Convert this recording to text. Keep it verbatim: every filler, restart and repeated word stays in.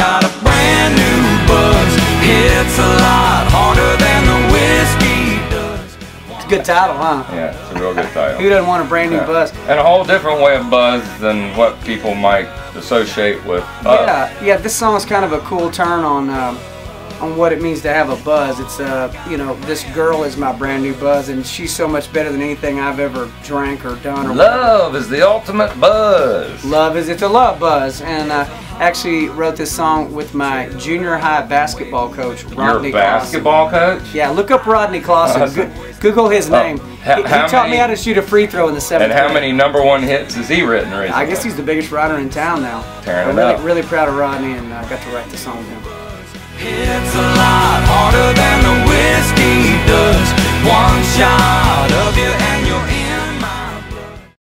got a brand new buzz. It's a lot harder than the whiskey does. It's a good title, huh? Yeah, it's a real good title. Who doesn't want a brand new yeah. buzz? And a whole different way of buzz than what people might associate with buzz. Yeah, yeah, this song's kind of a cool turn on um, on what it means to have a buzz. It's, uh, you know, this girl is my brand new buzz, and she's so much better than anything I've ever drank or done. Or love whatever. Is the ultimate buzz. Love is, it's a love buzz. And uh, actually wrote this song with my junior high basketball coach, Rodney Your basketball Clawson. coach? Yeah, look up Rodney Clawson. Uh, Google his name. Uh, how, he he how taught many, me how to shoot a free throw in the seventh And how grade. many number one hits has he written recently? I guess he's the biggest writer in town now. Tearing I'm it really, up. really proud of Rodney, and I uh, got to write the song with him. It's a lot harder than the whiskey does. One shot of you and